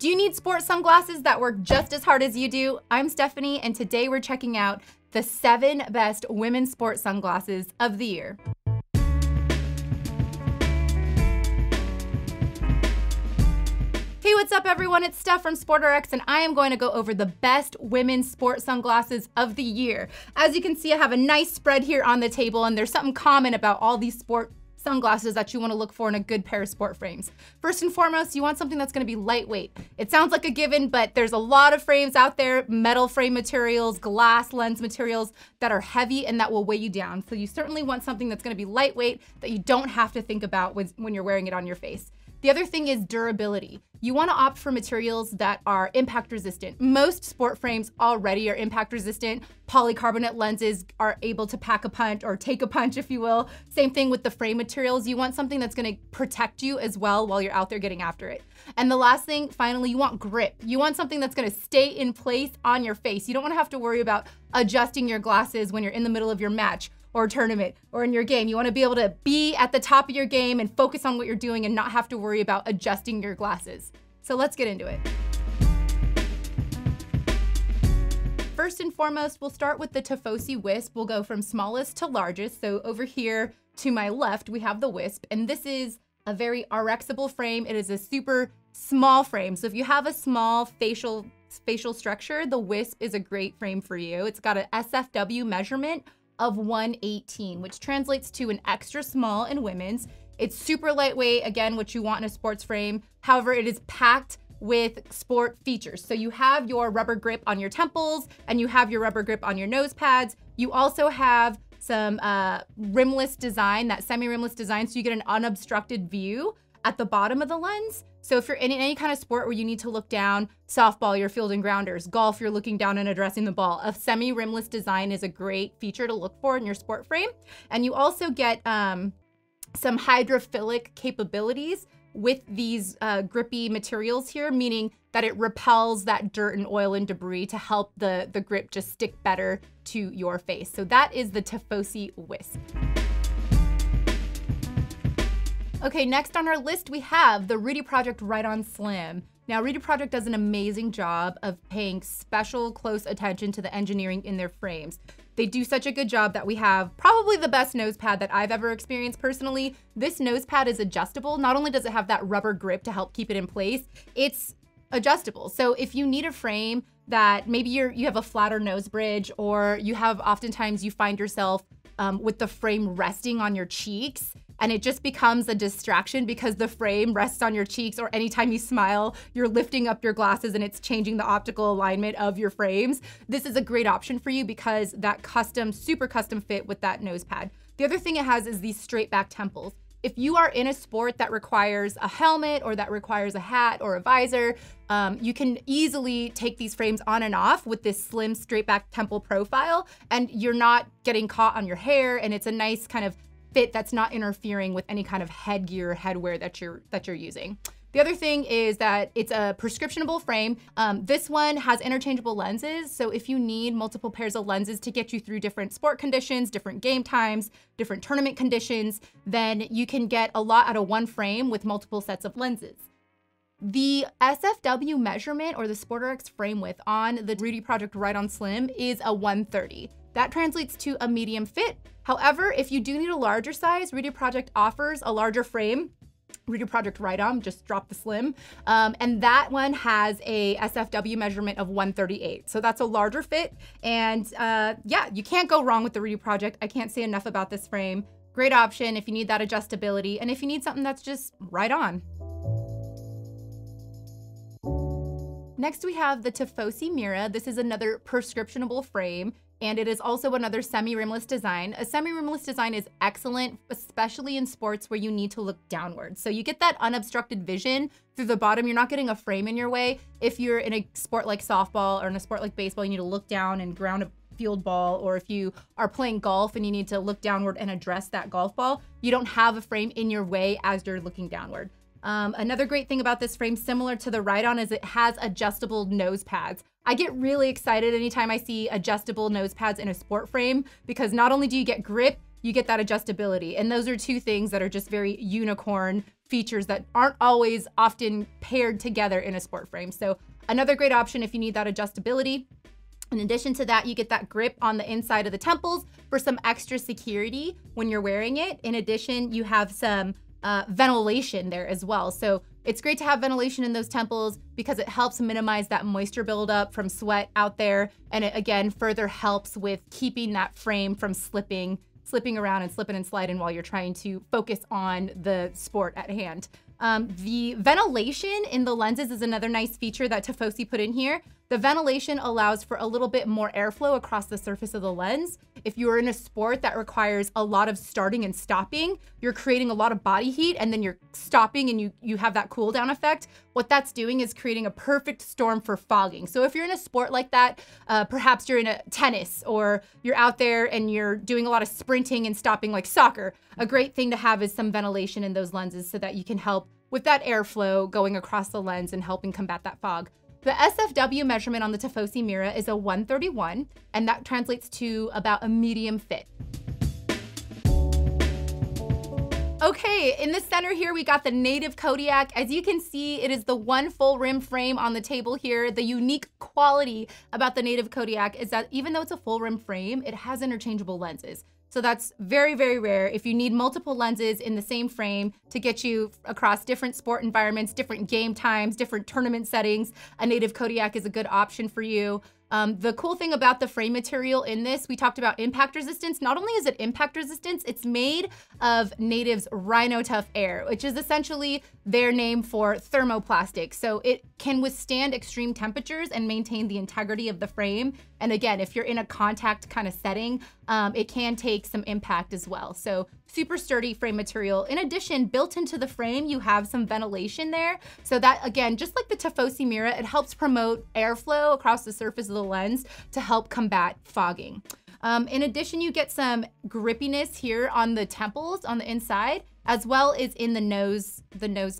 Do you need sports sunglasses that work just as hard as you do? I'm Stephanie, and today we're checking out the 7 best women's sports sunglasses of the year. Hey, what's up everyone? It's Steph from SportRx, and I am going to go over the best women's sports sunglasses of the year. As you can see, I have a nice spread here on the table, and there's something common about all these sports sunglasses that you want to look for in a good pair of sport frames. First and foremost, you want something that's going to be lightweight. It sounds like a given, but there's a lot of frames out there, metal frame materials, glass lens materials that are heavy and that will weigh you down. So you certainly want something that's going to be lightweight that you don't have to think about when you're wearing it on your face. The other thing is durability. You want to opt for materials that are impact resistant. Most sport frames already are impact resistant. Polycarbonate lenses are able to pack a punch or take a punch, if you will. Same thing with the frame materials. You want something that's going to protect you as well while you're out there getting after it. And the last thing, finally, you want grip. You want something that's going to stay in place on your face. You don't want to have to worry about adjusting your glasses when you're in the middle of your match or tournament or in your game. You want to be able to be at the top of your game and focus on what you're doing and not have to worry about adjusting your glasses. So let's get into it. First and foremost, we'll start with the Tifosi Wisp. We'll go from smallest to largest. So over here to my left, we have the Wisp, and this is a very RXable frame. It is a super small frame. So if you have a small facial structure, the Wisp is a great frame for you. It's got an SFW measurement of 118, which translates to an extra small in women's. It's super lightweight, again, what you want in a sports frame. However, it is packed with sport features. So you have your rubber grip on your temples and you have your rubber grip on your nose pads. You also have some rimless design, that semi-rimless design, so you get an unobstructed view at the bottom of the lens. So if you're in any kind of sport where you need to look down, softball, you're fielding grounders, golf, you're looking down and addressing the ball, a semi-rimless design is a great feature to look for in your sport frame. And you also get some hydrophilic capabilities with these grippy materials here, meaning that it repels that dirt and oil and debris to help the grip just stick better to your face. So that is the Tifosi Wisp. Okay, next on our list, we have the Rudy Project Rydon Slim. Now, Rudy Project does an amazing job of paying special close attention to the engineering in their frames. They do such a good job that we have probably the best nose pad that I've ever experienced personally. This nose pad is adjustable. Not only does it have that rubber grip to help keep it in place, it's adjustable. So if you need a frame that maybe you have a flatter nose bridge, or you have oftentimes you find yourself with the frame resting on your cheeks, and it just becomes a distraction because the frame rests on your cheeks, or anytime you smile, you're lifting up your glasses and it's changing the optical alignment of your frames. This is a great option for you because that custom, super custom fit with that nose pad. The other thing it has is these straight back temples. If you are in a sport that requires a helmet or that requires a hat or a visor, you can easily take these frames on and off with this slim straight back temple profile, and you're not getting caught on your hair, and it's a nice kind of fit that's not interfering with any kind of headgear or headwear that you're using. The other thing is that it's a prescriptionable frame. This one has interchangeable lenses, so if you need multiple pairs of lenses to get you through different sport conditions, different game times, different tournament conditions, then you can get a lot out of one frame with multiple sets of lenses. The SFW measurement, or the SportRx frame width on the Rudy Project Rydon Slim, is a 130. That translates to a medium fit. However, if you do need a larger size, Rudy Project offers a larger frame. Rudy Project Rydon, just drop the Slim. And that one has a SFW measurement of 138. So that's a larger fit. And yeah, you can't go wrong with the Rudy Project. I can't say enough about this frame. Great option if you need that adjustability and if you need something that's just right on. Next, we have the Tifosi Mira. This is another prescriptionable frame, and it is also another semi-rimless design. A semi-rimless design is excellent, especially in sports where you need to look downwards. So you get that unobstructed vision through the bottom. You're not getting a frame in your way. If you're in a sport like softball or in a sport like baseball, you need to look down and ground a field ball, or if you are playing golf and you need to look downward and address that golf ball, you don't have a frame in your way as you're looking downward. Another great thing about this frame, similar to the Rydon, is it has adjustable nose pads. I get really excited anytime I see adjustable nose pads in a sport frame, because not only do you get grip, you get that adjustability. And those are two things that are just very unicorn features that aren't always often paired together in a sport frame. So another great option if you need that adjustability. In addition to that, you get that grip on the inside of the temples for some extra security when you're wearing it. In addition, you have some ventilation there as well. So it's great to have ventilation in those temples because it helps minimize that moisture buildup from sweat out there. And it again, further helps with keeping that frame from slipping around and slipping and sliding while you're trying to focus on the sport at hand. The ventilation in the lenses is another nice feature that Tifosi put in here. The ventilation allows for a little bit more airflow across the surface of the lens. If you're in a sport that requires a lot of starting and stopping, you're creating a lot of body heat and then you're stopping and you have that cool down effect. What that's doing is creating a perfect storm for fogging. So if you're in a sport like that, perhaps you're in a tennis or you're out there and you're doing a lot of sprinting and stopping like soccer, a great thing to have is some ventilation in those lenses so that you can help with that airflow going across the lens and helping combat that fog. The SFW measurement on the Tifosi Mira is a 131, and that translates to about a medium fit. Okay, in the center here, we got the Native Kodiak. As you can see, it is the one full rim frame on the table here. The unique quality about the Native Kodiak is that even though it's a full rim frame, it has interchangeable lenses. So that's very, very rare. If you need multiple lenses in the same frame to get you across different sport environments, different game times, different tournament settings, a Native Kodiak is a good option for you. The cool thing about the frame material in this, we talked about impact resistance. Not only is it impact resistance, it's made of Native's Rhino Tough Air, which is essentially their name for thermoplastic. So it can withstand extreme temperatures and maintain the integrity of the frame. And again, if you're in a contact kind of setting, it can take some impact as well. So super sturdy frame material. In addition, built into the frame, you have some ventilation there. So that again, just like the Tifosi Mira, it helps promote airflow across the surface of the lens to help combat fogging. In addition, you get some grippiness here on the temples on the inside, as well as in the nose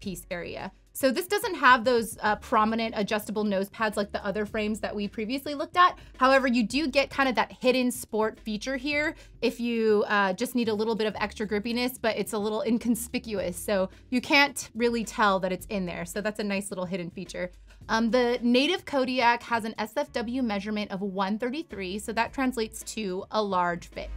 piece area. So this doesn't have those prominent adjustable nose pads like the other frames that we previously looked at. However, you do get kind of that hidden sport feature here if you just need a little bit of extra grippiness, but it's a little inconspicuous. So you can't really tell that it's in there. So that's a nice little hidden feature. The Native Kodiak has an SFW measurement of 133. So that translates to a large fit.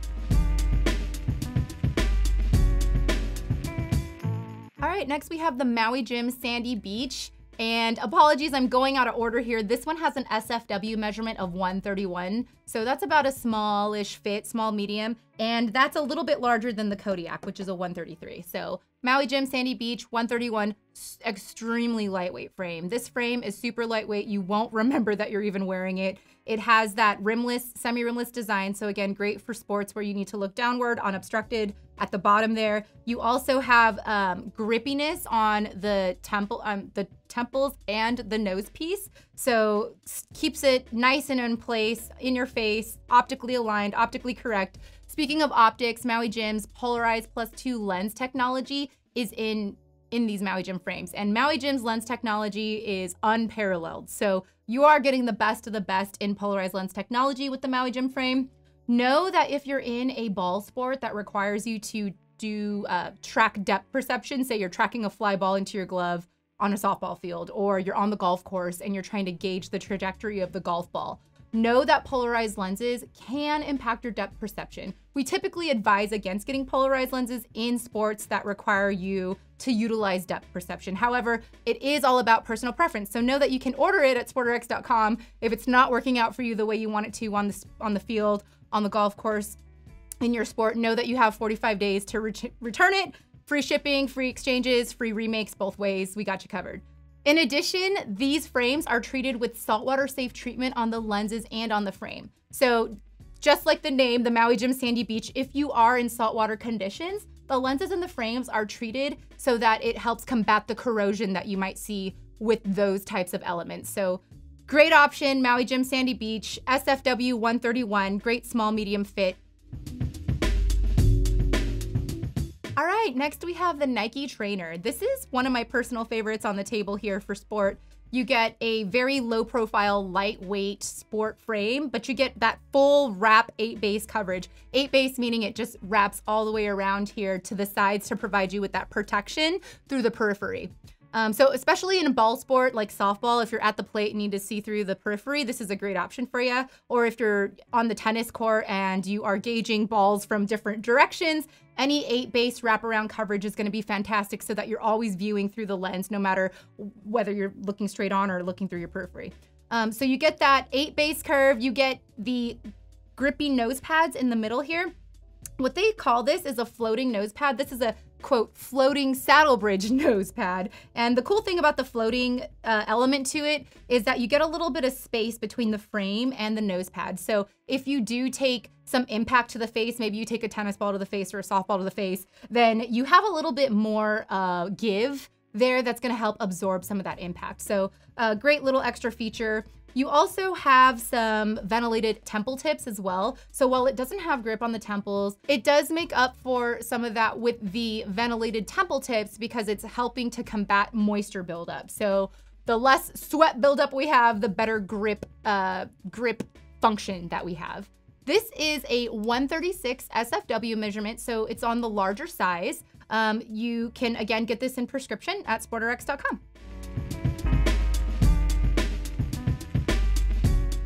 All right, next we have the Maui Jim Sandy Beach. And apologies, I'm going out of order here. This one has an SFW measurement of 131. So that's about a smallish fit, small medium. And that's a little bit larger than the Kodiak, which is a 133. So Maui Jim Sandy Beach, 131, extremely lightweight frame. This frame is super lightweight. You won't remember that you're even wearing it. It has that rimless, semi-rimless design. So again, great for sports where you need to look downward, unobstructed at the bottom there. You also have grippiness on the temples and the nose piece. So keeps it nice and in place, in your face, optically aligned, optically correct. Speaking of optics, Maui Jim's Polarized Plus Two lens technology is in these Maui Jim frames. And Maui Jim's lens technology is unparalleled. So you are getting the best of the best in polarized lens technology with the Maui Jim frame. Know that if you're in a ball sport that requires you to do track depth perception, say you're tracking a fly ball into your glove on a softball field, or you're on the golf course and you're trying to gauge the trajectory of the golf ball, know that polarized lenses can impact your depth perception. We typically advise against getting polarized lenses in sports that require you to utilize depth perception. However, it is all about personal preference. So know that you can order it at sportrx.com if it's not working out for you the way you want it to on the field, on the golf course, in your sport. Know that you have 45 days to return it. Free shipping, free exchanges, free remakes both ways. We got you covered. In addition, these frames are treated with saltwater safe treatment on the lenses and on the frame. So just like the name, the Maui Jim Sandy Beach, if you are in saltwater conditions, the lenses and the frames are treated so that it helps combat the corrosion that you might see with those types of elements. So great option, Maui Jim Sandy Beach, SFW 131, great small medium fit. All right, next we have the Nike Trainer. This is one of my personal favorites on the table here for sport. You get a very low profile, lightweight sport frame, but you get that full wrap 8-base coverage. 8-base meaning it just wraps all the way around here to the sides to provide you with that protection through the periphery. So especially in a ball sport like softball, if you're at the plate and need to see through the periphery, this is a great option for you. Or if you're on the tennis court and you are gauging balls from different directions, any 8-base wraparound coverage is going to be fantastic so that you're always viewing through the lens, no matter whether you're looking straight on or looking through your periphery. So you get that 8-base curve, you get the grippy nose pads in the middle here. What they call this is a floating nose pad. This is a quote, floating saddle bridge nose pad. And the cool thing about the floating element to it is that you get a little bit of space between the frame and the nose pad. So if you do take some impact to the face, maybe you take a tennis ball to the face or a softball to the face, then you have a little bit more give there that's gonna help absorb some of that impact. So a great little extra feature. You also have some ventilated temple tips as well. So while it doesn't have grip on the temples, it does make up for some of that with the ventilated temple tips because it's helping to combat moisture buildup. So the less sweat buildup we have, the better grip function that we have. This is a 136 SFW measurement, so it's on the larger size. You can, again, get this in prescription at sportrx.com.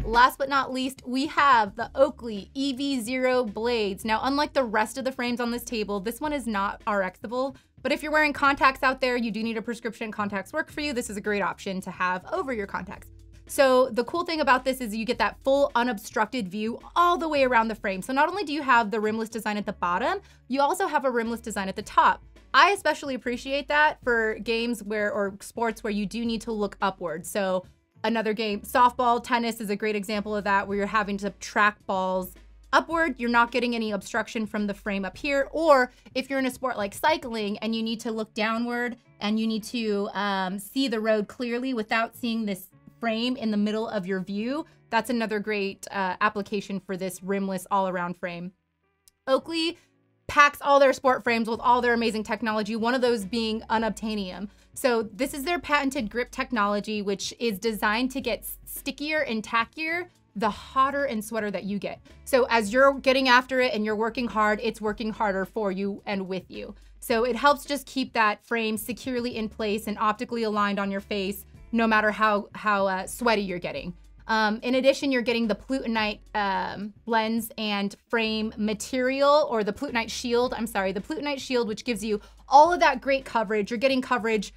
Last but not least, we have the Oakley EVZero Blades. Now, unlike the rest of the frames on this table, this one is not RXable, but if you're wearing contacts out there, you do need a prescription, contacts work for you, this is a great option to have over your contacts. So the cool thing about this is you get that full unobstructed view all the way around the frame. So not only do you have the rimless design at the bottom, you also have a rimless design at the top. I especially appreciate that for games where, or sports where you do need to look upward. So another game, softball, tennis is a great example of that, where you're having to track balls upward. You're not getting any obstruction from the frame up here. Or if you're in a sport like cycling and you need to look downward and you need to see the road clearly without seeing this frame in the middle of your view, that's another great application for this rimless all-around frame. Oakley packs all their sport frames with all their amazing technology, one of those being unobtainium. So this is their patented grip technology, which is designed to get stickier and tackier the hotter and sweater that you get. So as you're getting after it and you're working hard, it's working harder for you and with you. So it helps just keep that frame securely in place and optically aligned on your face, no matter how sweaty you're getting. In addition, you're getting the Plutonite lens and frame material, or the Plutonite shield, I'm sorry, the Plutonite shield, which gives you all of that great coverage. You're getting coverage,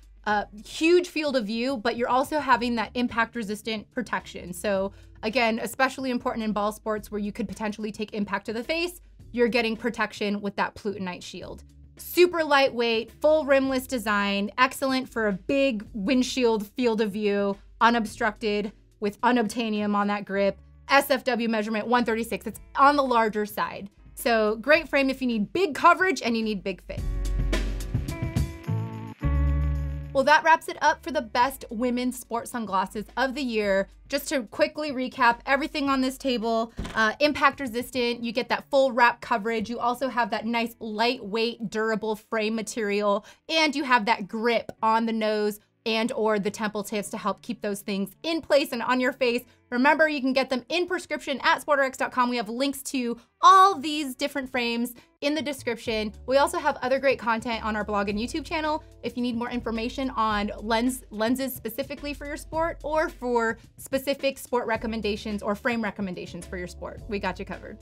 huge field of view, but you're also having that impact resistant protection. So again, especially important in ball sports where you could potentially take impact to the face, you're getting protection with that Plutonite shield. Super lightweight, full rimless design, excellent for a big windshield field of view, unobstructed, with unobtainium on that grip, SFW measurement 136, it's on the larger side. So great frame if you need big coverage and you need big fit. Well, that wraps it up for the best women's sport sunglasses of the year. Just to quickly recap, everything on this table, impact resistant, you get that full wrap coverage, you also have that nice lightweight, durable frame material, and you have that grip on the nose and or the temple tips to help keep those things in place and on your face. Remember, you can get them in prescription at sportrx.com. We have links to all these different frames in the description. We also have other great content on our blog and YouTube channel. If you need more information on lenses specifically for your sport or for specific sport recommendations or frame recommendations for your sport, we got you covered.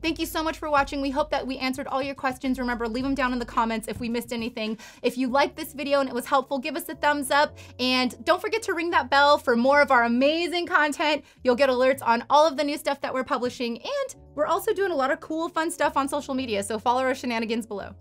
Thank you so much for watching. We hope that we answered all your questions. Remember, leave them down in the comments if we missed anything. If you liked this video and it was helpful, give us a thumbs up and don't forget to ring that bell for more of our amazing content. You'll get alerts on all of the new stuff that we're publishing, and we're also doing a lot of cool, fun stuff on social media, so follow our shenanigans below.